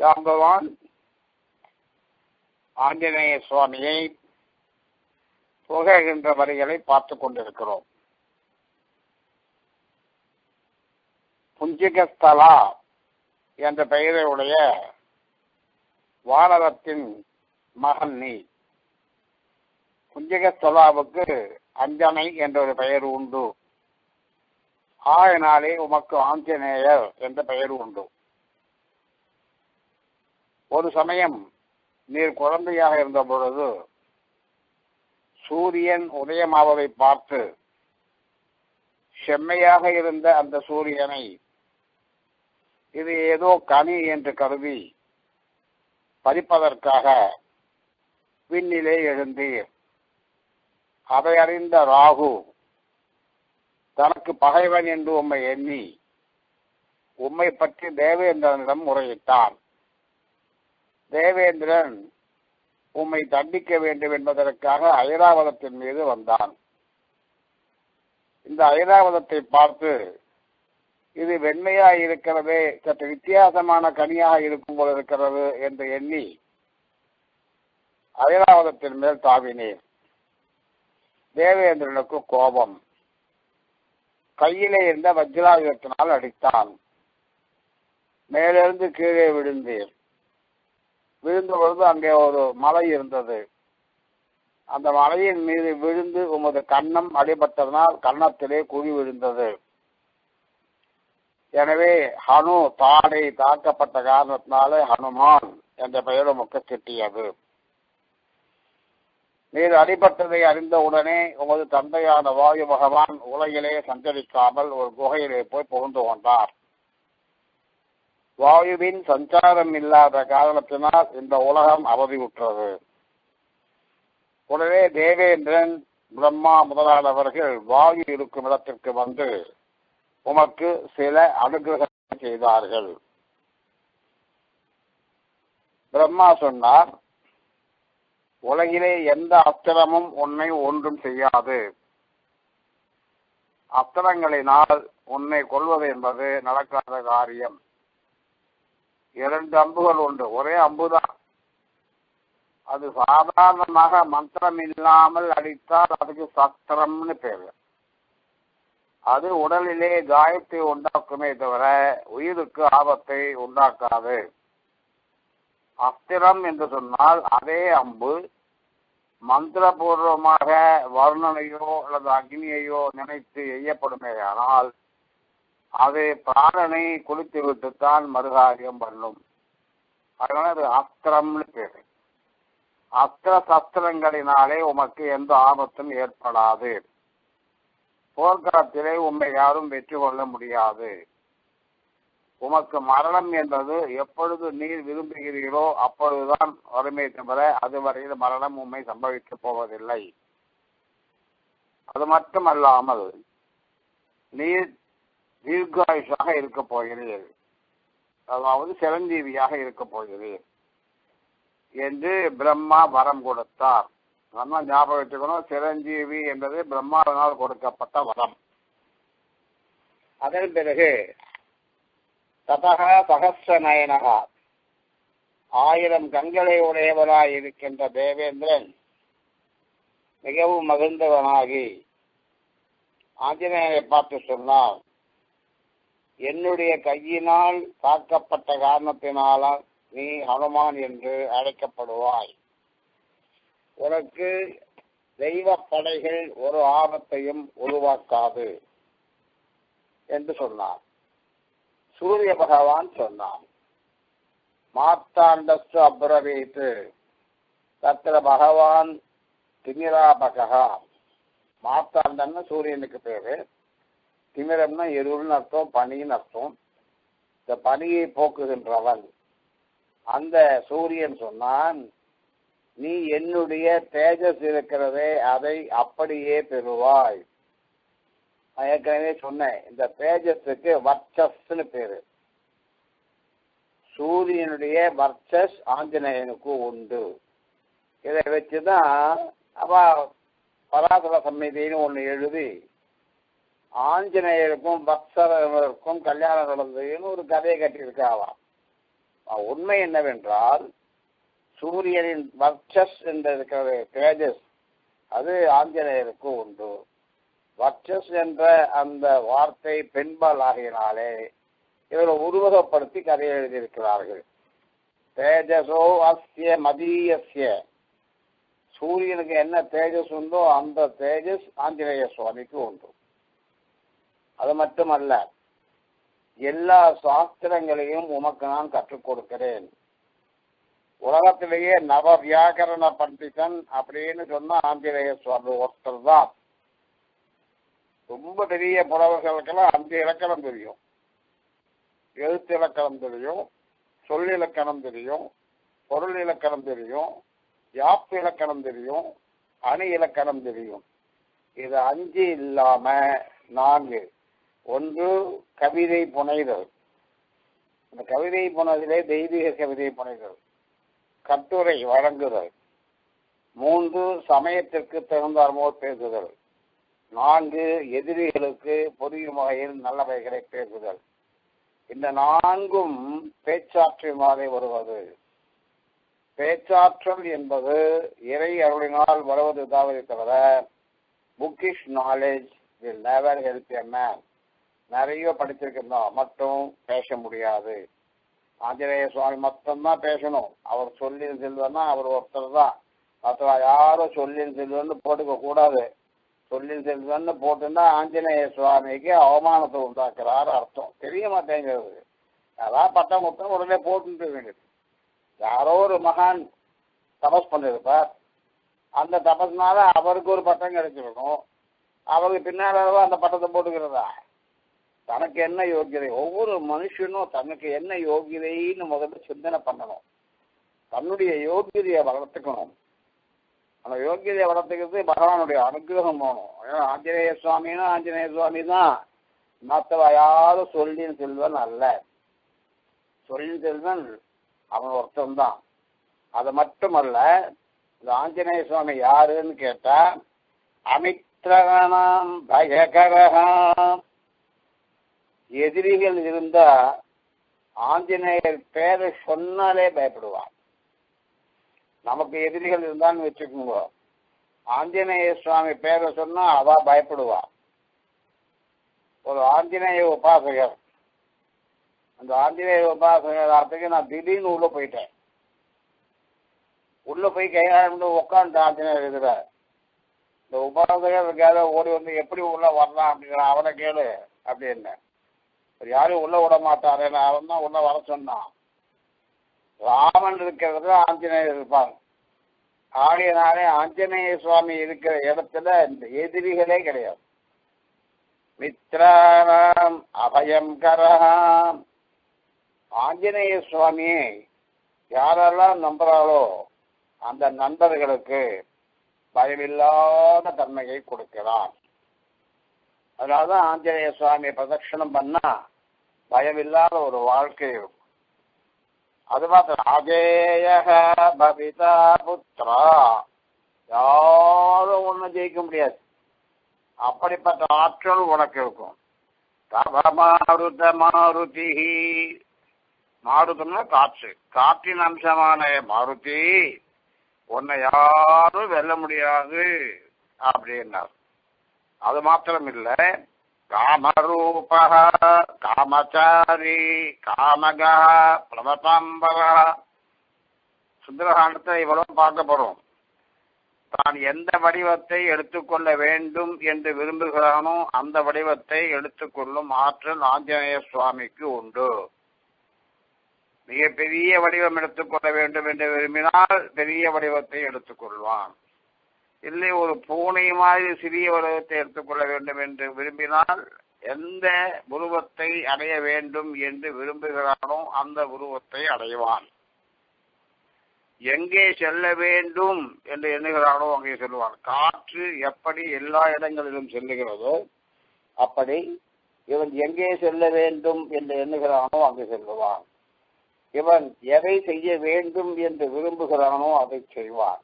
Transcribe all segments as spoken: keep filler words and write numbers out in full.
ஜாம்பவான் ஆஞ்சநேய சுவாமியை புகழ்கின்ற வரிகளை பார்த்து கொண்டிருக்கிறோம். புஞ்சிகஸ்தலா என்ற பெயரையுடைய வானரத்தின் மகன் நீ. புஞ்சிகஸ்தலாவுக்கு அஞ்சனை என்ற ஒரு பெயர் உண்டு. ஆயனாலே உமக்கு ஆஞ்சநேயர் என்ற பெயர் உண்டு. ஒரு சமயம் நீர் குழந்தையாக இருந்த பொழுது சூரியன் உதயமாவதை பார்த்து செம்மையாக இருந்த அந்த சூரியனை இது ஏதோ கனி என்று கருதி பறிப்பதற்காக விண்ணிலே எழுந்தீர். அதை அறிந்த ராகு தனக்கு பகைவன் என்று உம்மை எண்ணி உம்மை பற்றி தேவேந்திரனிடம் முறையிட்டான். தேவேந்திரன் உம்மை தண்டிக்க வேண்டும் என்பதற்காக ஐராவதத்தின் மீது வந்தான். இந்த ஐராவதத்தை பார்த்து இது வெண்மையாய் இருக்கிறதே, சற்று வித்தியாசமான கனியாக இருக்கும் போல இருக்கிறது என்று எண்ணி ஐராவதத்தின் மேல் தாவினேன். தேவேந்திரனுக்கு கோபம், கையிலே இருந்த வஜ்ராயுதத்தினால் அடித்தான். மேலிருந்து கீழே விழுந்தீர். விழுந்த பொழுது அங்கே ஒரு மலை இருந்தது. அந்த மலையின் மீது விழுந்து உமது கன்னம் அடிபட்டதனால் கன்னத்திலே குழி விழுந்தது. எனவே ஹனு தாடை தாக்கப்பட்ட காரணத்தினாலே ஹனுமான் என்ற பெயர் உமக்கு கிட்டியது. நீர் அடிபட்டதை அறிந்த உடனே உமது தந்தையான வாயு பகவான் உலகிலே சஞ்சரிக்காமல் ஒரு குகையிலே போய் புகுந்து கொண்டார். வாயுவின் சஞ்சாரம் இல்லாத காரணத்தினால் இந்த உலகம் அவதியுற்றது. உடனே தேவேந்திரன், பிரம்மா முதலானவர்கள் வாயு இருக்கும் இடத்திற்கு வந்து உமக்கு சில அனுகிரகம் செய்தார்கள். பிரம்மா சொன்னார், உலகிலே எந்த அஸ்திரமும் உன்னை ஒன்றும் செய்யாது. அஸ்திரங்களினால் உன்னை கொள்வது என்பது நடக்காத காரியம். இரண்டு அம்புகள் உண்டு, ஒரே அம்புதான். அது சாதாரணமாக மந்திரம் இல்லாமல் அடித்தால் அதுக்கு சத்திரம்னு பேரு. அது உடலிலே காயத்தை உண்டாக்குமே தவிர உயிருக்கு ஆபத்தை உண்டாக்காது. அஸ்திரம் என்று சொன்னால் அதே அம்பு மந்திரபூர்வமாக வருணனையோ அல்லது அக்னியையோ நினைத்து எய்யப்படுமேயானால் அது பிராணனை குளித்து விட்டுத்தான் மறுகாரியம் பண்ணும். அதனால அது அஸ்திரம்னு பேரு. அஸ்திர சஸ்திரங்களினாலே உமக்கு எந்த ஆபத்தும் ஏற்படாது. போர்க்களத்திலே உண்மை யாரும் வெற்றி கொள்ள முடியாது. உமக்கு மரணம் என்பது எப்பொழுது நீர் விரும்புகிறீர்களோ அப்பொழுதுதான் வறுமை தவிர அதுவரையில் மரணம் உண்மை சம்பவிக்கப் போவதில்லை. அது மட்டுமல்லாமல் நீர் தீர்காயுஷாக இருக்க போகிறீர், அதாவது சிரஞ்சீவியாக இருக்க போகிறீர் என்று பிரம்மா வரம் கொடுத்தார். நம்ம ஞாபகம் வச்சுக்கணும், சிரஞ்சீவி என்பது பிரம்மாவினால் கொடுக்கப்பட்ட வரம். அதன் பிறகு ததக சகஸ்ரநயனாக ஆயிரம் கண்களை உடையவனாய் இருக்கின்ற தேவேந்திரன் மிகவும் மகிழ்ந்தவனாகி ஆஞ்சநேயரை பார்த்து சொன்னார், என்னுடைய கையினால் தாக்கப்பட்ட காரணத்தினால நீ ஹனுமான் என்று அழைக்கப்படுவாய். உனக்கு தெய்வ படைகள் ஒரு ஆபத்தையும் உருவாக்காது என்று சொன்னார். சூரிய பகவான் சொன்னார், மார்த்தாண்டஸ்து அப்ரவீத்து தத்திர பகவான் திமிராபகா. மார்த்தாண்டன்னு சூரியனுக்கு பேரு, திமிரம்னா எருள்னு அர்த்தம், பனின்னு அர்த்தம். இந்த பனியை போக்குகின்றவன் அந்த சூரியன் சொன்னான், நீ என்னுடைய தேஜஸ் இருக்கிறதே அதை அப்படியே பெறுவாய். நான் ஏற்கனவே சொன்னேன், இந்த தேஜஸுக்கு வட்சஸ்ன்னு பேரு. சூரியனுடைய வட்சஸ் ஆஞ்சநேயனுக்கு உண்டு. இதை வச்சுதான் அப்ப பராசர சம்மிதின்னு ஒன்று எழுதி ஆஞ்சநேயருக்கும் வட்சரவருக்கும் கல்யாணம் நடந்ததுன்னு ஒரு கதையை கட்டியிருக்காவாம். உண்மை என்னவென்றால் சூரியனின் வட்சஸ் என்ற இருக்கிற தேஜஸ் அது ஆஞ்சநேயருக்கு உண்டு. வட்சஸ் என்ற அந்த வார்த்தை பெண்பால் ஆகினாலே இவரை உருவகப்படுத்தி கதை எழுதியிருக்கிறார்கள். தேஜஸோ அஸ்ய மதியஸ்ய, சூரியனுக்கு என்ன தேஜஸ் உண்டோ அந்த தேஜஸ் ஆஞ்சநேய சுவாமிக்கு உண்டு. அது மட்டுமல்ல, எல்லா சாஸ்திரங்களையும் உமக்கு நான் கற்றுக் கொடுக்கிறேன். உலகத்திலேயே நவ வியாக்கரண பண்டிதன் அப்படின்னு சொன்ன ஆஞ்சநேய சுவாமி ஒருத்தர் தான். ரொம்ப பெரிய புலவர்களுக்கெல்லாம் அஞ்சு இலக்கணம் தெரியும், எழுத்து இலக்கணம் தெரியும், சொல் இலக்கணம் தெரியும், பொருள் இலக்கணம் தெரியும், யாப்பு இலக்கணம் தெரியும், அணு இலக்கணம் தெரியும். இது அஞ்சு இல்லாம நான்கு. ஒன்று கவிதை புனைதல், அந்த கவிதை புனைதலே தெய்வீக கவிதை புனைதல், கட்டுரை வழங்குதல், மூன்று சமயத்திற்கு தகுந்தார்மோர் பேசுதல், நான்கு எதிரிகளுக்கு பொரியும் வகையில் நல்லவைகளை பேசுதல். இந்த நான்கும் பேச்சாற்று மாறி வருவது. பேச்சாற்றல் என்பது இறை அருளினால் வருவது தவிர தவிர bookish knowledge will never help a man. நிறைய படிச்சிருக்கிறதா மட்டும் பேச முடியாது. ஆஞ்சநேய சுவாமி மொத்தம்தான் பேசணும். அவர் சொல்லின் செல்வன்னா அவர் ஒருத்தர் தான். மற்ற யாரும் சொல்லின் செல்வன்னு போட்டுக்க கூடாது. சொல்லின் செல்வன்னு போட்டுன்னா ஆஞ்சநேய சுவாமிக்கு அவமானத்தை உண்டாக்குறாரு அர்த்தம். தெரிய மாட்டேங்கிறது. அதான் பட்டம் மொத்தம் உடனே போட்டு வேண்டியது. யாரோ ஒரு மகான் தபஸ் பண்ணிருப்பார், அந்த தபஸ்னால அவருக்கு ஒரு பட்டம் கிடைச்சிருக்கணும். அவருக்கு பின்னாலவா அந்த பட்டத்தை போட்டுக்கிறதா? தனக்கு என்ன யோகியதை, ஒவ்வொரு மனுஷனும் தனக்கு என்ன யோகியதைன்னு முதல்ல சிந்தனை பண்ணணும். தன்னுடைய யோகியதையை வளர்த்துக்கணும். அந்த யோகியதையை வளர்த்துக்கிறது பகவானுடைய அனுகிரகம் போகணும். ஏன்னா ஆஞ்சநேய சுவாமின்னா ஆஞ்சநேய சுவாமி தான், மற்றவ யாரும் சொல்லின் செல்வன் அல்ல. சொல்லின் செல்வன் அவன் ஒருத்தந்தான். அது மட்டுமல்ல, இந்த ஆஞ்சநேய சுவாமி யாருன்னு கேட்டா அமித்ரகணம் பயகரகம். எதிரிகள் இருந்தா ஆஞ்சநேயர் பேரை சொன்னாலே பயப்படுவான். நமக்கு எதிரிகள் இருந்தான்னு வச்சுக்கோங்க, ஆஞ்சநேய சுவாமி பேரை சொன்னா அவ பயப்படுவான். ஒரு ஆஞ்சநேய உபாசகர், அந்த ஆஞ்சநேய உபாசகத்துக்கு நான் திடீர்னு உள்ள போயிட்டேன். உள்ள போய் கையாண்டு உட்காந்து ஆஞ்சநேயர் இருக்கிற இந்த உபாசகர் ஓடி வந்து எப்படி உள்ள வரலாம் அப்படிங்கிற அவனை கேளு அப்படின்னு. யாரும் உள்ள விட மாட்டாரு, அவன் தான் உள்ள வர சொன்னான். ராமன் இருக்கிறது ஆஞ்சநேயர் இருப்பாங்க. ஆகையினாலே ஆஞ்சநேய சுவாமி இருக்கிற இடத்துல இந்த எதிரிகளே கிடையாது. மித்ராணாம் அபயம் கரஹாம். ஆஞ்சநேய சுவாமியை யாரெல்லாம் நம்புறாளோ அந்த நண்பர்களுக்கு பயமில்லாத தன்மையை கொடுக்கிறான். அதனால்தான் ஆஞ்சநேய சுவாமியை பிரதட்சணம் பண்ணா பயமில்லாத ஒரு வாழ்க்கை இருக்கும். அது மாத்திரம் அஜேய பபிதா புத்ரா, யாரும் ஒன்றும் ஜெயிக்க முடியாது. அப்படிப்பட்ட ஆற்றல் உனக்கு இருக்கும். தபமாருத மாருதி, மாருதம்னா காற்று, காற்றின் அம்சமான மாருதி, உன்னை யாரும் வெல்ல முடியாது அப்படின்னார். அது மாத்திரம் இல்ல, காமரூப காமச்சாரி காமக பிரமதாம்பர. சுந்தரகாண்டத்தை இவ்வளவு பார்க்க போறோம். தான் எந்த வடிவத்தை எடுத்துக்கொள்ள வேண்டும் என்று விரும்புகிறானோ அந்த வடிவத்தை எடுத்துக்கொள்ளும் ஆற்றல் ஆஞ்சநேய சுவாமிக்கு உண்டு. மிக பெரிய வடிவம் எடுத்துக்கொள்ள வேண்டும் என்று விரும்பினால் பெரிய வடிவத்தை எடுத்துக்கொள்வான். இல்லை ஒரு பூனை மாதிரி சிறிய உருவத்தை எடுத்துக்கொள்ள வேண்டும் என்று விரும்பினால் எந்த உருவத்தை அடைய வேண்டும் என்று விரும்புகிறானோ அந்த உருவத்தை அடைவான். எங்கே செல்ல வேண்டும் என்று எண்ணுகிறானோ அங்கே செல்வான். காற்று எப்படி எல்லா இடங்களிலும் செல்லுகிறதோ அப்படி இவன் எங்கே செல்ல வேண்டும் என்று எண்ணுகிறானோ அங்கே செல்லுவான். இவன் எதை செய்ய வேண்டும் என்று விரும்புகிறானோ அதை செய்வான்.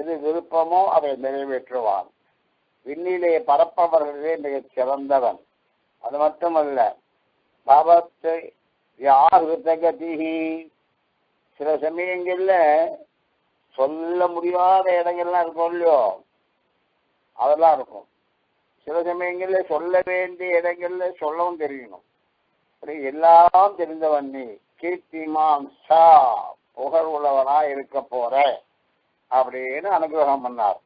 எது விருப்பமோ அதை நிறைவேற்றுவான். விண்ணிலே பரப்பவர்களே மிகச் சிறந்தவன். அது மட்டுமல்ல, பவத்தை யாருத்தகதிஹி சில சமயங்கள்ல சொல்ல முடியாத இடங்கள்லாம் இருக்கும் இல்லையோ, அதெல்லாம் இருக்கும். சில சமயங்கள்ல சொல்ல வேண்டிய இடங்கள்ல சொல்லவும் தெரியணும். எல்லாம் தெரிந்தவன் நீ, கீர்த்திமான் சா புகழ் உள்ளவனா இருக்க போற அப்படின்னு அனுகிரகம் பண்ணார்.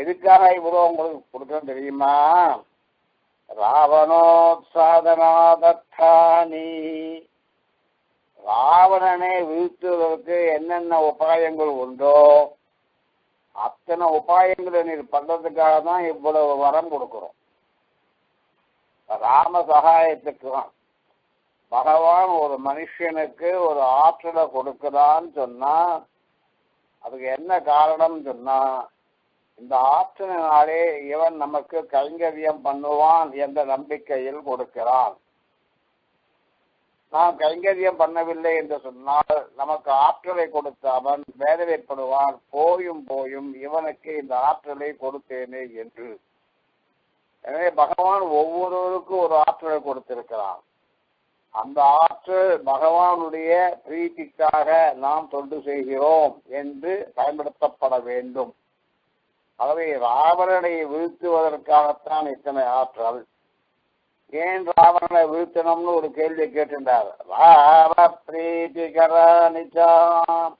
எதுக்காக இவ்வளோ உங்களுக்கு கொடுக்கணும் தெரியுமா? ராவணோத்சாதனாதத்தானி, ராவணனை வீழ்த்துவதற்கு என்னென்ன உபாயங்கள் உண்டோ அத்தனை உபாயங்களை நீ பண்றதுக்காக தான் இவ்வளவு வரம் கொடுக்கிறோம். ராம சகாயத்துக்கு தான் பகவான் ஒரு மனுஷனுக்கு ஒரு ஆற்றலை கொடுக்குதான்னு சொன்னா அதுக்கு என்ன காரணம் சொன்னா, இந்த ஆற்றலினாலே இவன் நமக்கு கைங்கரியம் பண்ணுவான் என்ற நம்பிக்கையில் கொடுக்கிறான். நாம் கைங்கரியம் பண்ணவில்லை என்று சொன்னால் நமக்கு ஆற்றலை கொடுத்த அவன் வேதனைப்படுவான், போயும் போயும் இவனுக்கு இந்த ஆற்றலை கொடுத்தேனே என்று. எனவே பகவான் ஒவ்வொருவருக்கும் ஒரு ஆற்றலை கொடுத்திருக்கிறான். அந்த ஆற்றல் பகவானுடைய பிரீதிக்காக நாம் தொண்டு செய்கிறோம் என்று பயன்படுத்தப்பட வேண்டும். ஆகவே ராவணனை வீழ்த்துவதற்காகத்தான் இத்தனை ஆற்றல். ஏன் ராவணனை வீழ்த்தணும்னு ஒரு கேள்வி கேட்டிருந்தார். ராவ பிரீதிகராணிச்சாம்,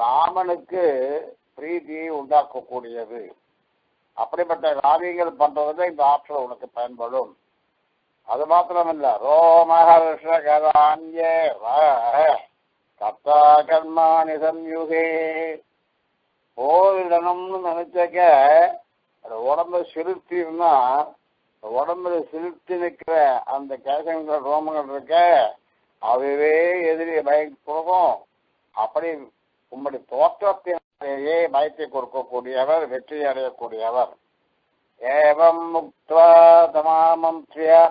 ராமனுக்கு பிரீதியை உண்டாக்கக்கூடியது, அப்படிப்பட்ட காரியங்கள் பண்றதுல இந்த ஆற்றல் உனக்கு பயன்படும். அது மாத்திரமில்ல, ரோமஹர்ஷகராண்ய கத்தா கர்மாணி சம்யுகே, போரிடணும்னு நினைச்சக்க உடம்பு சிறுத்தினா உடம்புல சிறுத்தி நிற்கிற அந்த கேசங்கள் ரோமங்கள் இருக்க அதுவே எதிரி பயத்தை கொடுக்கும். அப்படி உங்களுடைய தோற்றத்தினாலேயே பயத்தை கொடுக்கக்கூடியவர், வெற்றி அடையக்கூடியவர். ஏவம் முக்தா தமாமம் திரியா,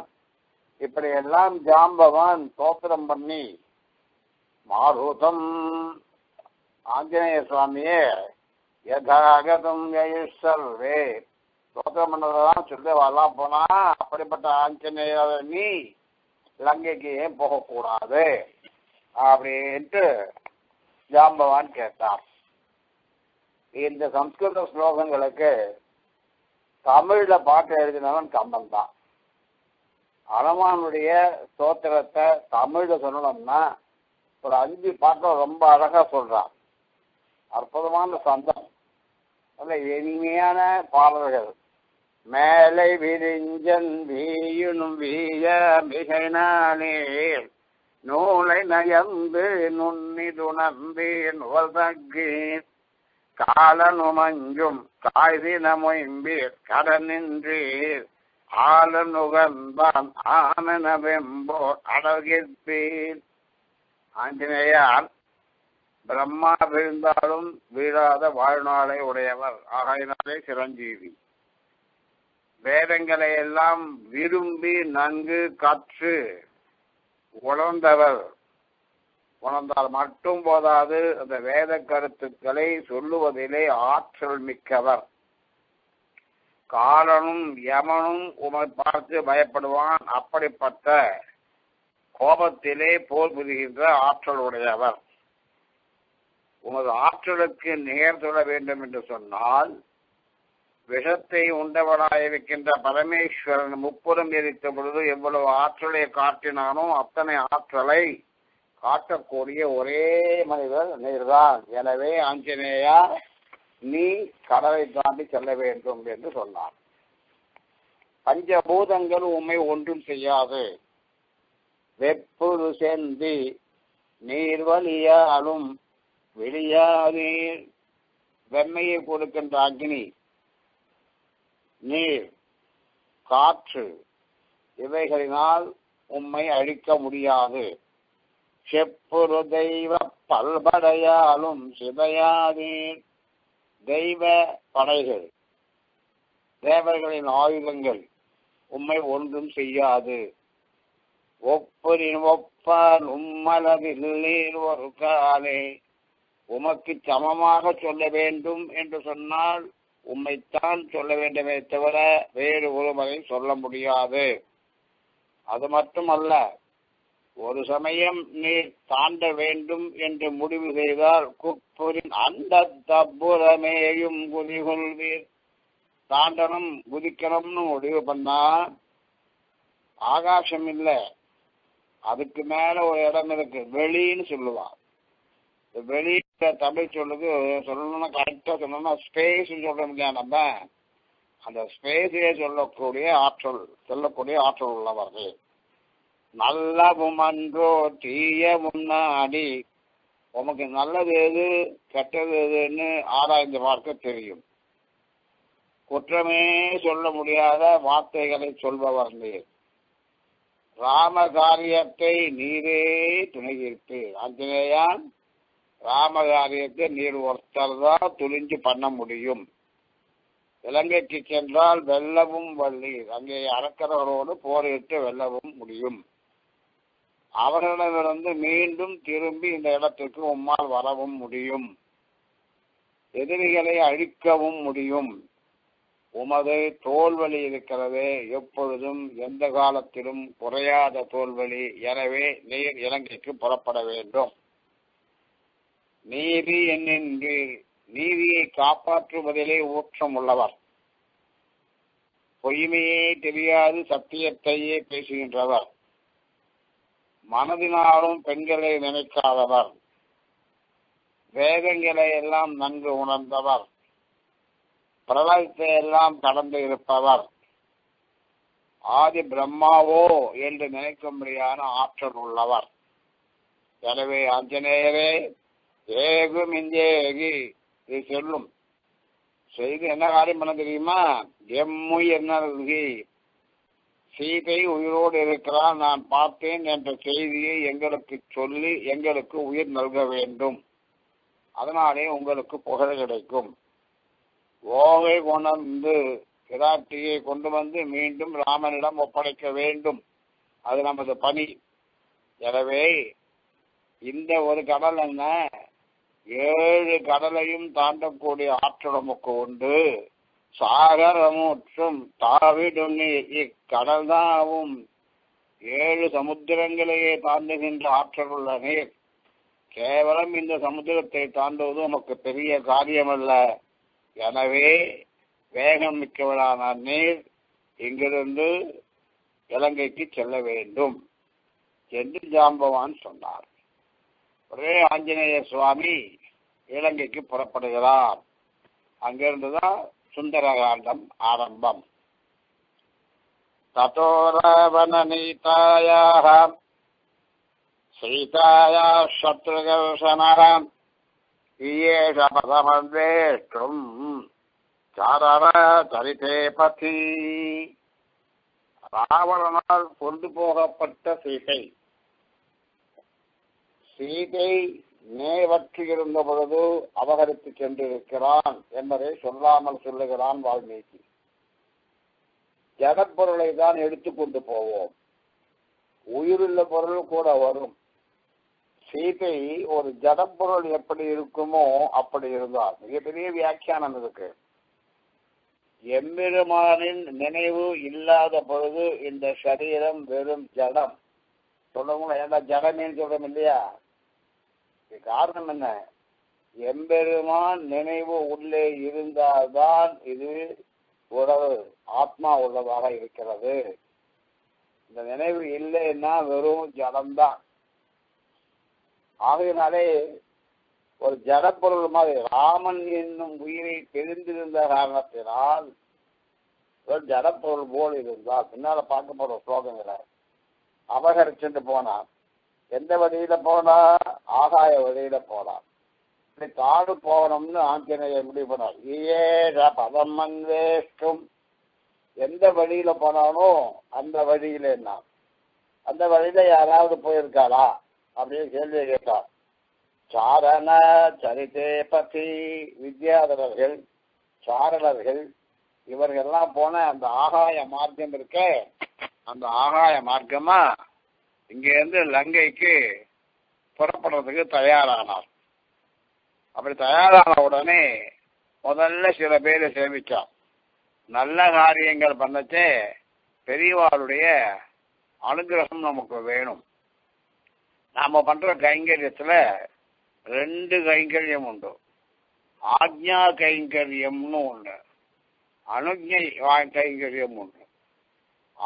இப்படி எல்லாம் ஜாம்பவான் தோத்திரம் பண்ணி மாருதம் ஆஞ்சநேய சுவாமியே யதாகதம் யயுசர்வே தோத்திரம் பண்ணதான் சொல்லி வரலாம் போனா அப்படிப்பட்ட ஆஞ்சநேயர் நீ லங்கைக்கு ஏன் போகக்கூடாது அப்படின்ட்டு ஜாம்பவான் கேட்டார். இந்த சம்ஸ்கிருத ஸ்லோகங்களுக்கு தமிழ்ல பாட்டு எழுதினவன் கம்பன் தான். அனுமானுடைய ஸ்தோத்திரத்தை தமிழ்ல சொல்லணும்னா ஒரு அஞ்சு பாட்டம் ரொம்ப அழகா சொல்றான். அற்புதமான சந்தம், நல்ல எளிமையான பாடல்கள். மேலை விரிஞ்சன் வீயுனும் வீய மிகைனானே நூலை நயந்து நுண்ணிதுணம்பி நுவல் தங்கி காலனுமஞ்சும் காய்தினமொயம்பீர் கடனின்றீர் ஆலனுகந்தான் ஆனனவெம்போர் அழகிற்பீர். ஆஞ்சநேயார் பிரம்மா விழுந்தாலும் வீழாத வாழ்நாளை உடையவர், ஆகையினாலே சிரஞ்சீவி. வேதங்களை எல்லாம் விரும்பி நன்கு கற்று உணர்ந்தவர். உணர்ந்தால் மட்டும் போதாது, அந்த வேத கருத்துக்களை சொல்லுவதிலே ஆற்றல் மிக்கவர். காலனும் யமனும் உமை பார்த்து பயப்படுவான், அப்படிப்பட்ட கோபத்திலே போர் புரிகின்ற ஆற்றல் உடையவர். உமது ஆற்றலுக்கு நேர் சொல்ல வேண்டும் என்று சொன்னால் விஷத்தை உண்டவனாயிருக்கின்ற பரமேஸ்வரன் முப்புறம் எரித்த பொழுது எவ்வளவு ஆற்றலை காட்டினானோ அத்தனை ஆற்றலை காட்டக்கூடிய ஒரே மனிதர் நீர்தான். எனவே ஆஞ்சநேயா நீ கடலை தாண்டி செல்ல வேண்டும் என்று சொன்னார். பஞ்சபூதங்கள் உண்மை ஒன்றும் செய்யாது. வெப்புரு சேர்ந்து நீர் வழியாலும் வெளியாலே வெம்மையை கொடுக்கின்ற அக்னி, நீர், காற்று இவைகளினால் உம்மை அழிக்க முடியாது. செப்புரு தெய்வ பல்படையாலும் சிதையாதீர், தெய்வ படைகள் தேவர்களின் ஆயுதங்கள் உம்மை ஒன்றும் செய்யாது. ஒப்பரின் ஒப்பான் உம்மலதில் நீர் ஒரு காலே, உமக்கு சமமாக சொல்ல வேண்டும் என்று சொன்னால் உம்மைத்தான் சொல்ல வேண்டுமே தவிர வேறு ஒருவரை சொல்ல முடியாது. அது மட்டுமல்ல, ஒரு சமயம் நீர் தாண்ட வேண்டும் என்று முடிவு செய்தால் குப்பூரின் அந்த தப்புரமேயும் குதிகொள்வீர். தாண்டனும் குதிக்கணும்னு முடிவு பண்ணா ஆகாசம் இல்ல, அதுக்கு மேல ஒரு இடம் இருக்கு, வெளின்னு சொல்லுவான். வெளியில தமிழ் சொல்லுது சொல்லணும்னா கரெக்டா சொல்லணும்னா ஸ்பேஸ் சொல்றோம் இல்லையா, நம்ம அந்த ஸ்பேஸே சொல்லக்கூடிய ஆற்றல் சொல்லக்கூடிய ஆற்றல் உள்ளவர்கள். நல்லவும் அன்றோ தீய முன்னாடி உமக்கு நல்லது எது கெட்டது எதுன்னு ஆராய்ந்து பார்க்க தெரியும். குற்றமே சொல்ல முடியாத வார்த்தைகளை சொல்பவர் நீர். ராம காரியத்தை நீரே துணையிருப்பீர். ஆஞ்சனேயான், ராம காரியத்தை நீர் ஒருத்தர் தான் துணிஞ்சு பண்ண முடியும். இலங்கைக்கு சென்றால் வெல்லவும் வல்லீர், அங்கே அரக்கரோடு போரிட்டு வெல்லவும் முடியும். அவர்களிடமிருந்து மீண்டும் திரும்பி இந்த இடத்திற்கு உம்மால் வரவும் முடியும். எதிரிகளை அழிக்கவும் முடியும். உமது தோல்வழி இருக்கிறது, எப்பொழுதும் எந்த காலத்திலும் குறையாத தோல்வழி. எனவே நீர் இலங்கைக்கு புறப்பட வேண்டும். நீதி என்னென்று நீதியை காப்பாற்றுவதிலே ஊற்றம் உள்ளவர். பொய்மையே தெரியாது, சத்தியத்தையே பேசுகின்றவர். மனதினாலும் பெண்களை நினைக்காதவர். வேதங்களை எல்லாம் நன்கு உணர்ந்தவர். பிரளயத்தை எல்லாம் கடந்து இருப்பவர். ஆதி பிரம்மாவோ என்று நினைக்கும்படியான ஆற்றல் உள்ளவர். எனவே ஆஞ்சநேயரே, ஏகும் இந்தேகி இது சொல்லும் செய்து என்ன காரியம் பண்ண தெரியுமா? எம்முய் என்ன சீதை உயிரோடு இருக்கிறான் நான் பார்த்தேன் என்ற செய்தியை எங்களுக்கு சொல்லி எங்களுக்கு உயிர் நல்க வேண்டும். அதனாலே உங்களுக்கு புகழ் கிடைக்கும். ஓகை கொண்டு கிராட்டியை கொண்டு வந்து மீண்டும் ராமனிடம் ஒப்படைக்க வேண்டும். அது நமது பணி. எனவே இந்த ஒரு கடல் என்ன, ஏழு கடலையும் தாண்டக்கூடிய ஆற்றல் நமக்கு உண்டு. சாகரமுற்றும் தாவிடும் இக்கடல் தாவும் ஏழு சமுத்திரங்களையே தாண்டுகின்ற ஆற்றல் உள்ள நீர். கேவலம் இந்த சமுத்திரத்தை தாண்டுவது நமக்கு பெரிய காரியமல்ல. எனவே வேகம் மிக்கவளான நீர் இங்கிருந்து இலங்கைக்கு செல்ல வேண்டும் என்று ஜாம்பவான் சொன்னார். ஒரே ஆஞ்சநேய சுவாமி இலங்கைக்கு புறப்படுகிறார். அங்கிருந்துதான் சுந்தரகாண்டம் ஆரம்பம். ததோ ராவண நீதாயாஹ சீதாயா சத்ருகர்ஷணம் ஈயேஷ பதமன்வேஷ்டும் சாரண சரிதே பதி. ராவணனால் கொண்டு போகப்பட்ட சீதை, சீதை நேவற்றியிருந்த பொழுது அபகரித்து சென்றிருக்கிறான் என்பதை சொல்லாமல் சொல்லுகிறான் வால்மீகி. ஜடப்பொருளை தான் எடுத்துக்கொண்டு போவோம், உயிருள்ள பொருள் கூட வரும். சீதை ஒரு ஜடப்பொருள் எப்படி இருக்குமோ அப்படி இருந்தால் மிகப்பெரிய வியாக்கியானம் இருக்கு. எம்பெருமானின் நினைவு இல்லாத பொழுது இந்த சரீரம் வெறும் ஜடம். சொல்லவங்களா ஏன்னா ஜடமேன்னு சொல்றோம் இல்லையா, காரணம் என்ன? எம்பெருமான் நினைவு உள்ளே இருந்தால்தான் இது உடல் ஆத்மா உள்ளதாக இருக்கிறது. இந்த நினைவு இல்லைன்னா வெறும் ஜடம்தான். ஆகையினாலே ஒரு ஜடப்பொருள் மாதிரி ராமன் என்னும் உயிரை தெரிந்திருந்த காரணத்தினால் ஒரு ஜடப்பொருள் போல் இருந்தால் பின்னால பார்க்க போற ஸ்லோகங்களை அபகரிச்சுட்டு போனான். எந்த வழியில போனா? ஆகாய வழியில போனான். காடு போகணும்னு ஆஞ்சநேய முடிவு பண்ணார். ஏழ பதம் அன்வேஷ்டும், எந்த வழியில போனானோ அந்த வழியில என்ன, அந்த வழியில யாராவது போயிருக்காளா அப்படின்னு கேள்வியை கேட்டார். சாரண சரிதே பதி, வித்யாதரர்கள் சாரணர்கள் இவர்கள்லாம் போன அந்த ஆகாய மார்க்கம் இருக்க, அந்த ஆகாய மார்க்கமா இங்கிருந்து லங்கைக்கு புறப்படுறதுக்கு தயாரானார். அப்படி தயாரான உடனே முதல்ல சில பேரை சேமிச்சான். நல்ல காரியங்கள் பண்ணச்சே பெரியவாளுடைய அனுகிரகம் நமக்கு வேணும். நாம பண்ற கைங்கரியத்துல ரெண்டு கைங்கரியம் உண்டு. ஆக்ஞா கைங்கரியம்னு ஒண்ணு, அனுஜை கைங்கரியம் உண்டு.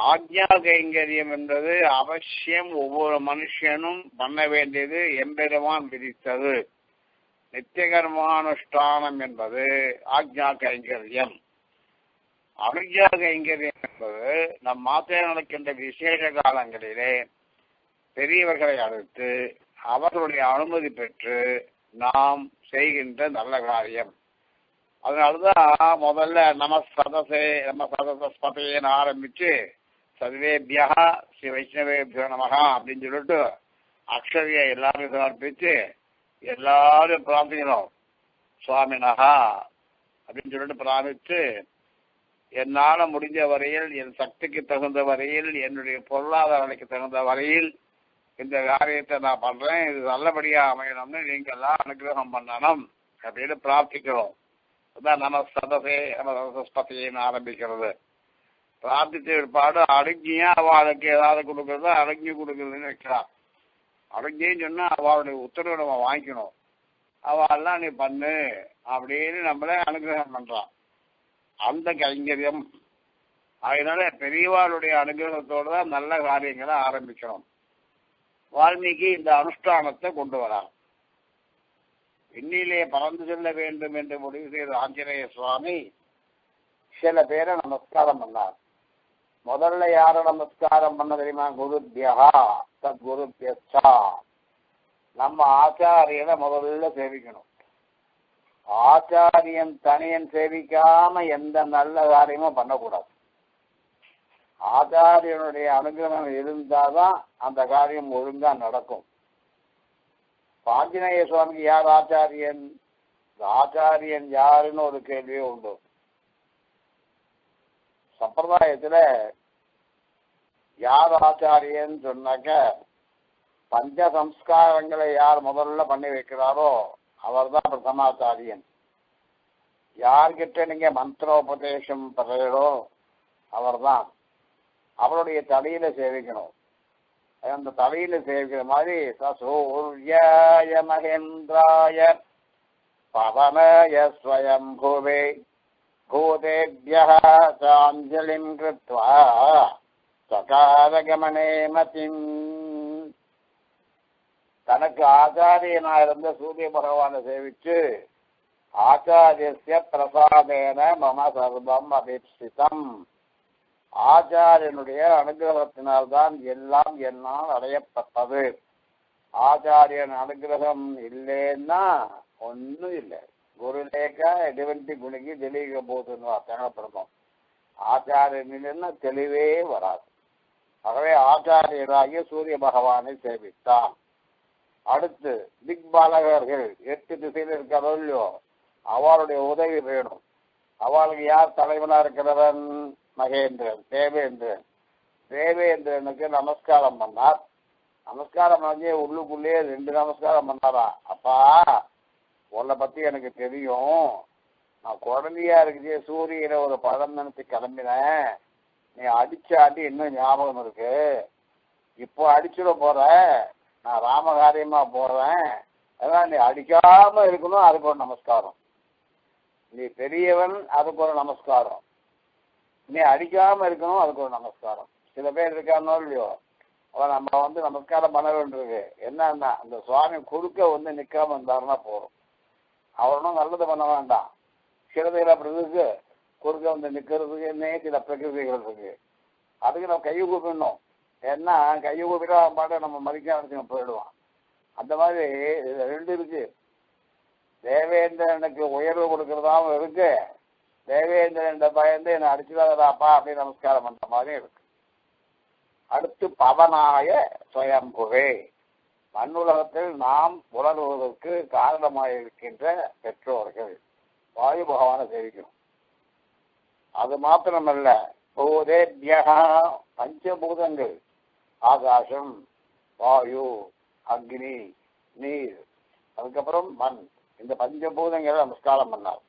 ஆக்ஞா கைங்கரியம் என்பது அவசியம் ஒவ்வொரு மனுஷனும் பண்ண வேண்டியது, எம்பெருமான் விதித்தது. நித்தியகர்மானுஷ்டானம் என்பது ஆக்ஞா கைங்கரியம். அனுஜா கைங்கரியம் என்பது நம் மாத்திரை நடக்கின்ற விசேஷ காலங்களிலே பெரியவர்களை அழைத்து அவர்களுடைய அனுமதி பெற்று நாம் செய்கின்ற நல்ல காரியம். அதனால்தான் முதல்ல நம சதசே நம்ம சதசஸ்பதையன்னு ஆரம்பிச்சு சர்வேபியா ஸ்ரீ வைஷ்ணவேபியோ நமகா அப்படின்னு சொல்லிட்டு அக்ஷரியை எல்லாருமே சமர்ப்பிச்சு எல்லாரும் பிரார்த்திக்கணும். சுவாமி நகா அப்படின்னு சொல்லிட்டு பிரார்த்திச்சு, என்னால முடிஞ்ச வரையில், என் சக்திக்கு தகுந்த வரையில், என்னுடைய பொருளாதாரத்துக்கு தகுந்த வரையில் இந்த காரியத்தை நான் பண்றேன், இது நல்லபடியா அமையணும்னு நீங்க எல்லாம் அனுகிரகம் பண்ணணும் அப்படின்னு பிரார்த்திக்கிறோம். அதான் நம்ம சதசே நம்ம சதசஸ்பதியின்னு ஆரம்பிக்கிறது. பிரார்த்தித்த விற்பாடு அணுங்கியா அவளுக்கு ஏதாவது கொடுக்கறதோ அணுங்கி கொடுக்கறதுன்னு வைக்கிறான். அணுங்கின்னு சொன்னா அவளுடைய உத்தரவு நம்ம வாங்கிக்கணும். அவெல்லாம் நீ பண்ணு அப்படின்னு நம்மளே அனுகிரகம் பண்றான். அந்த கைங்கரியம். அதனால பெரியவாளுடைய அனுகிரகத்தோடு தான் நல்ல காரியங்களை ஆரம்பிக்கணும். வால்மீகி இந்த அனுஷ்டானத்தை கொண்டு வரார். விண்ணிலே பறந்து செல்ல வேண்டும் என்று முடிவு செய்த ஆஞ்சநேய சுவாமி சில பேரை நமஸ்காரம் பண்ணார். முதல்ல யாரை நமஸ்காரம் பண்ண தெரியுமா? குருத்யா தத் குருத்யா. நம்ம ஆச்சாரியனை முதல்ல சேவிக்கணும். ஆச்சாரியன் தனியன் சேவிக்காம எந்த நல்ல காரியமும் பண்ணக்கூடாது. ஆச்சாரியனுடைய அனுகிரகம் இருந்தாதான் அந்த காரியம் ஒழுங்கா நடக்கும். ஆஞ்சநேய சுவாமிக்கு யார் ஆச்சாரியன்? ஆச்சாரியன் யாருன்னு ஒரு கேள்வியே உண்டு. சம்பிரதாயத்துல யார் ஆச்சாரியன் சொன்னாக்க, பஞ்ச சம்ஸ்காரங்களை யார் முதல்ல பண்ணி வைக்கிறாரோ அவர் தான் பிரதமாச்சாரியன். யார்கிட்ட நீங்க மந்திரோபதேசம் பெறோ அவர் தான். அவருடைய தலையில சேவிக்கணும். அந்த தலையில சேவிக்கிற மாதிரி சூர்யாய மகேந்திராய பவனாய ஸ்வயம்புவே பூதேப்யஹ சாஞ்சலிம் கிருத்வா சகாரகமனே மதிம். தனக்கு ஆச்சாரியனா இருந்த சூரிய பகவானை சேவிச்சு ஆச்சாரிய பிரசாதேன மம சர்வம் அபீப்சிதம். ஆச்சாரியனுடைய அனுகிரகத்தினால்தான் எல்லாம் என்னால் அடையப்பட்டது. ஆச்சாரியன் அனுகிரகம் இல்லைன்னா ஒன்றும் இல்லை. குருலேக்கா எடிவெண்டி குணிக்கு தெளிவிக்க போதுன்னு தேவைப்படணும். ஆச்சாரியன் இல்லைன்னா தெளிவே வராது. ஆகவே ஆச்சாரியராகிய சூரிய பகவானை சேவித்தான். அடுத்து திக்பாலகர்கள் எட்டு திசையில் இருக்கிறதோ இல்லையோ அவளுடைய உதவி வேணும். அவளுக்கு யார் தலைவனா இருக்கிறவன்? மகேந்திரன், தேவேந்திரன். தேவேந்திரனுக்கு நமஸ்காரம் பண்ணார். நமஸ்காரம் பண்ணி உள்ளுக்குள்ளேயே ரெண்டு நமஸ்காரம் பண்ணாரா. அப்பா உன்னை பத்தி எனக்கு தெரியும், நான் குழந்தையா இருக்குதே சூரியனை ஒரு பழம் நினைச்சு கிளம்பினேன், நீ அடிச்சாட்டி இன்னும் ஞாபகம் இருக்கு, இப்போ அடிச்சுட போற, நான் ராமகாரியமா போறேன், அதெல்லாம் நீ அடிக்காம இருக்கணும், அதுக்கு ஒரு நமஸ்காரம். நீ பெரியவன், அதுக்கு ஒரு நமஸ்காரம். நீ அடிக்காம இருக்கணும், அதுக்கு ஒரு நமஸ்காரம். சில பேர் இருக்கானோ இல்லையோ அவன் நம்ம வந்து நமஸ்காரம் பண்ண வேண்டியிருக்கு. என்னன்னா அந்த சுவாமி குறுக்க வந்து நிக்காம இருந்தாருன்னா போறோம், அவனும் நல்லது பண்ண வேண்டாம். சிலதுகள் அப்படி இருக்கு, குறுக்க வந்து நிக்கிறதுக்கு என்ன சில பிரகிருதிகள் இருக்கு, அதுக்கு நம்ம கையை கூப்பிடணும். ஏன்னா கையை கூப்பிட்டா பாட்டு நம்ம மதிக்க நினைச்சு போயிடுவான். அந்த மாதிரி ரெண்டு இருக்கு. தேவேந்திரனுக்கு உயர்வு கொடுக்கறதாவும் இருக்கு, தேவேந்திரன் பயந்து என்னை அடிச்சுதாப்பா அப்படின்னு நமஸ்காரம் பண்ற மாதிரி இருக்கு. அடுத்து பவனாய சுயம்புவே, மண்ணுலகத்தில் நாம் உலர்வதற்கு காரணமாக இருக்கின்ற பெற்றோர்கள் வாயு பகவானை சேவிக்கணும். அது மாத்திரமல்ல, பூதேபியா பஞ்சபூதங்கள், ஆகாசம், வாயு, அக்னி, நீர், அதுக்கப்புறம் மண், இந்த பஞ்சபூதங்களை நமஸ்காரம் பண்ணார்.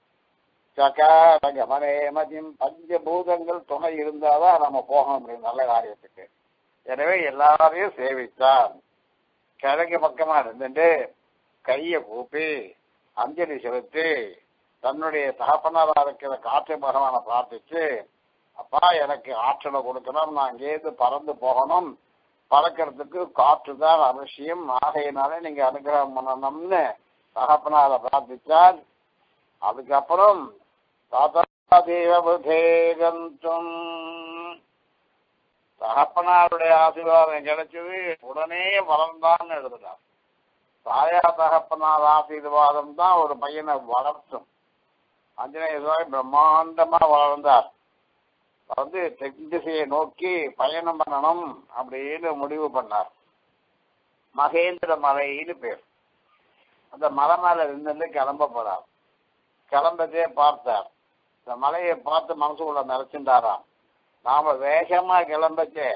பஞ்சபூதங்கள் துணை இருந்தாதான் நம்ம போக முடியும் நல்ல காரியத்துக்கு. எனவே எல்லாரையும் சேவித்தான். கிழக்கு பக்கமா இருந்துட்டு கையை கூப்பி அஞ்சலி செலுத்தி தன்னுடைய தகப்பனராக இருக்கிற காற்று பகவானை பிரார்த்திச்சு, அப்பா எனக்கு ஆற்றலை கொடுக்கணும், நான் அங்கேயிருந்து பறந்து போகணும், பறக்கிறதுக்கு காற்று தான் அவசியம், ஆகையினாலே நீங்க அனுகிரகம் பண்ணணும்னு தகப்பனார பிரார்த்திச்சார். அதுக்கப்புறம் தகப்பனாருடைய ஆசீர்வாதம் கிடைச்சது, உடனே வளர்ந்தான்னு எழுதுறார். தாயா தகப்பனார் ஆசீர்வாதம் தான் ஒரு பையனை வளர்த்தும். ஆஞ்சநேய சுவாமி பிரம்மாண்டமா வளர்ந்தார். வந்து தென் திசையை நோக்கி பயணம் பண்ணணும் அப்படின்னு முடிவு பண்ணார். மகேந்திர மலைன்னு பேர். அந்த மலை மேல இருந்து கிளம்ப போறார். கிளம்பதே பார்த்தார். இந்த மலையை பார்த்து மனசுக்குள்ள நினைச்சுட்டாராம், நாம வேகமா கிளம்பச்சே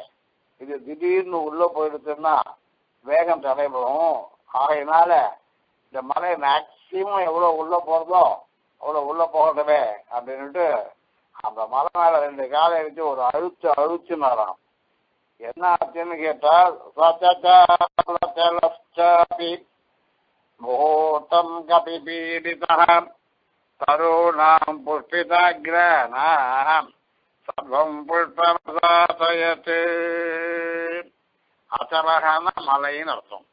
இது திடீர்னு உள்ள போயிடுச்சுன்னா வேகம் தடைபடும், ஆகையினால இந்த மலை மேக்சிமம் எவ்வளவு உள்ள போறதோ அவ்வளவு உள்ள போகணுமே அப்படின்னுட்டு அந்த மலை மேல ரெண்டு காலை வச்சு ஒரு அழுத்து அழுச்சுனாராம். என்ன ஆச்சுன்னு கேட்டால் தருணாம் புஷ்பிதாகிராணாம் சர்வம் புஷ்பமதாசயத்து. அசலகான மலைன்னு அர்த்தம்.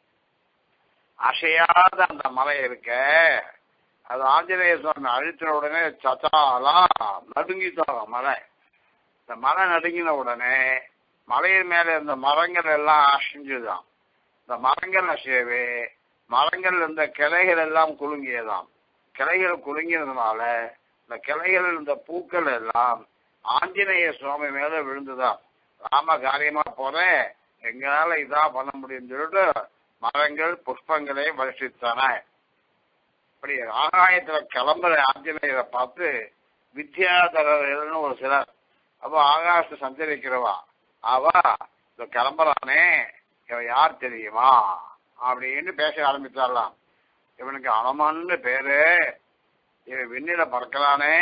அசையாத அந்த மலை இருக்க, அது ஆஞ்சநேய சுவாமி அழுத்தின உடனே சச்சாலாம் நடுங்கிட்டாராம் மலை. இந்த மலை நடுங்கின உடனே மலையின் மேல இந்த மரங்கள் எல்லாம் அசைஞ்சுதான். இந்த மரங்கள் அசையவே மரங்கள் இந்த கிளைகள் எல்லாம் குலுங்கியதாம். கிளைகள் குலுங்கியதுனால இந்த கிளைகள் இந்த பூக்கள் எல்லாம் ஆஞ்சநேய சுவாமி மேல விழுந்துதான். ராம காரியமா போறேன், எங்களால இதான் பண்ண முடியும்னு சொல்லிட்டு மரங்கள் புஷ்பங்களை வருஷித்தன. அப்படி ஆகாயத்துல கிளம்புற ஆஞ்சநேயரை பார்த்து வித்யாதரன்னு ஒரு சிலர், அப்ப ஆகாச சஞ்சரிக்கிறவா அவ இந்த கிளம்புறானே இவ யார் தெரியுமா அப்படின்னு பேச ஆரம்பித்தாரலாம். இவனுக்கு அனுமான்னு பேரு, இவன் விண்ணில பறக்கிறானே,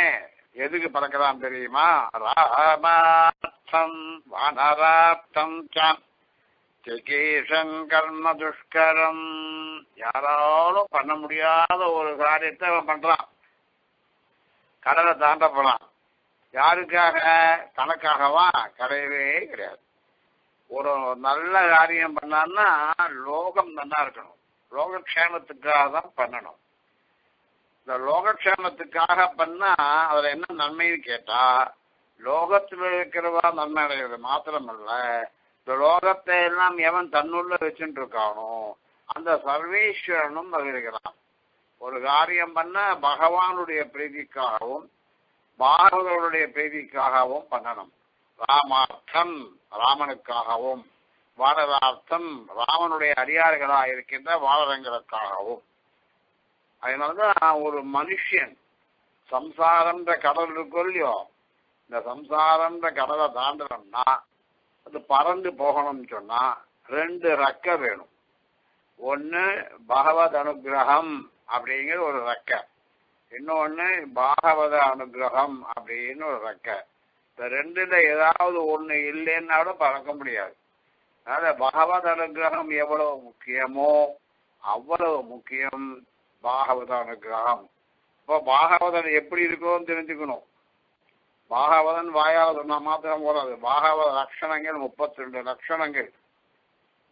எதுக்கு பறக்கிறான்னு தெரியுமா, ராமார்த்தம் வனராப்தம் சாம் திகீஷன் கர்ம துஷ்கரம். யாராலும் பண்ண முடியாத ஒரு காரியத்தை அவன் பண்றான். கடலை தாண்ட போறான். யாருக்காக? தனக்காகவா? கிடையவே கிடையாது. ஒரு நல்ல காரியம் பண்ணான்னா லோகம் நல்லா இருக்கணும், லோகக்ஷேமத்துக்காக தான் பண்ணணும். இந்த லோகக்ஷேமத்துக்காக பண்ணா அதுல என்ன நன்மைன்னு கேட்டா லோகத்தில் இருக்கிறவா நன்மை அடைகிறது மாத்திரமல்ல, இந்த லோகத்தை எல்லாம் எவன் தன்னுள்ள வச்சுட்டு இருக்கானோ அந்த சர்வேஸ்வரனும் மகிழ்கிறான். ஒரு காரியம் பண்ண பகவானுடைய பிரீதிக்காகவும் பாகவர்களுடைய பிரீதிக்காகவும் பண்ணணும். ராமார்த்தம் ராமனுக்காகவும், வானரார்த்தம் ராமனுடைய அடியார்களாக இருக்கின்ற வானரங்களுக்காகவும். அதனாலதான் ஒரு மனுஷன் சம்சாரம்ன்ற கடல் இருக்கோ இல்லையோ, இந்த சம்சாரம்ன்ற கடலை தாண்டணும்னா அது பறந்து போகணும்னு சொன்னா ரெண்டு ரெக்க வேணும். ஒன்னு பாகவத அனுகிரகம் அப்படிங்கிற ஒரு ரெக்க, இன்னொன்னு பாகவத அனுகிரகம் அப்படின்னு ஒரு ரெக்க. இந்த ரெண்டுல ஏதாவது ஒண்ணு இல்லைன்னாலும் பறக்க முடியாது. அதனால பாகவத அனுகிரகம் எவ்வளவு முக்கியமோ அவ்வளவு முக்கியம் பாகவத அனுகிரகம். இப்போ பாகவதன் எப்படி இருக்குன்னு தெரிஞ்சுக்கணும். பாகவதன் வாயால் சொன்னா மாத்திரம் போறாது. பாகவத லட்சணங்கள் முப்பத்தி ரெண்டு லட்சணங்கள்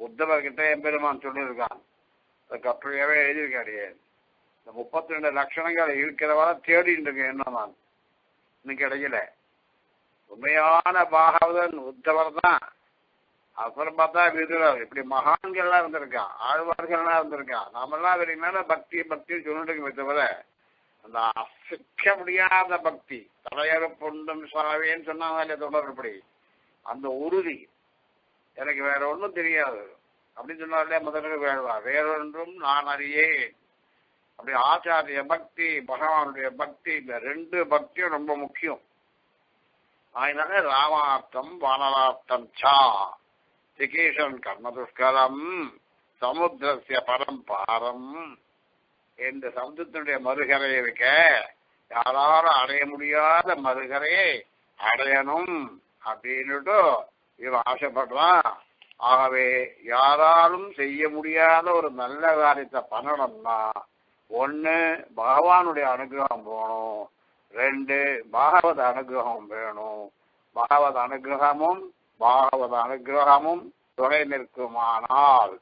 உத்தவர்கிட்ட எம்பெருமான் சொல்லியிருக்கான். அதை கட்டுரையாவே எழுதியிருக்காரு. இந்த முப்பத்தி ரெண்டு லட்சணங்கள் இருக்கிறவரை தேடிட்டு இருக்கேன், என்ன நான் இன்னைக்கு கிடைக்கல. உண்மையான பாகவதன் உத்தவர் தான். அப்புறம் பார்த்தா விதுரர் இப்படி மகான்கள்லாம் இருந்திருக்கான், ஆழ்வார்கள்லாம் இருந்திருக்கான். நாமெல்லாம் வெளி மேல பக்தி பக்தி சொல்லிட்டு தவிர அந்த அசிக்க முடியாத பக்தி தலையறு பொண்ணும் சாவேன்னு சொன்னாங்க தொடர்புபடி அந்த உறுதி, எனக்கு வேற ஒன்றும் தெரியாது அப்படின்னு சொன்னாலே முதல்ல வேறுவா வேறொன்றும் நான் அறியேன். அப்படி ஆச்சாரிய பக்தி பகவானுடைய பக்தி, இந்த ரெண்டு பக்தியும் ரொம்ப முக்கியம். அதனால ராமார்த்தம் வானரார்த்தம் சா திகீஷன் கர்மதுஷ்கரம் சமுத்திரஸ்ய பரம்பாரம். இந்த சமுத்திரத்தினுடைய மறுகரை இருக்க, யாராலும் அடைய முடியாத மறுகரையை அடையணும் அப்படின்னுட்டு இவன் ஆசைப்படுறான். ஆகவே யாராலும் செய்ய முடியாத ஒரு நல்ல காரியத்தை பண்ணணும்னா ஒன்று பகவானுடைய அனுகிரகம் போகணும், ரெண்டு பாகவத அனுகிரகம் வேணும். பாகவத அனுகிரகமும் பாகவத அனுகிரகமும் துணை நிற்குமானால்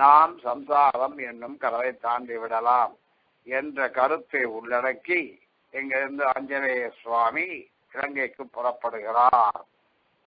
நாம் சம்சாரம் என்னும் கடலை தாண்டி விடலாம் என்ற கருத்தை உள்ளடக்கி இங்கிருந்து ஆஞ்சநேய சுவாமி இலங்கைக்கு புறப்படுகிறார்.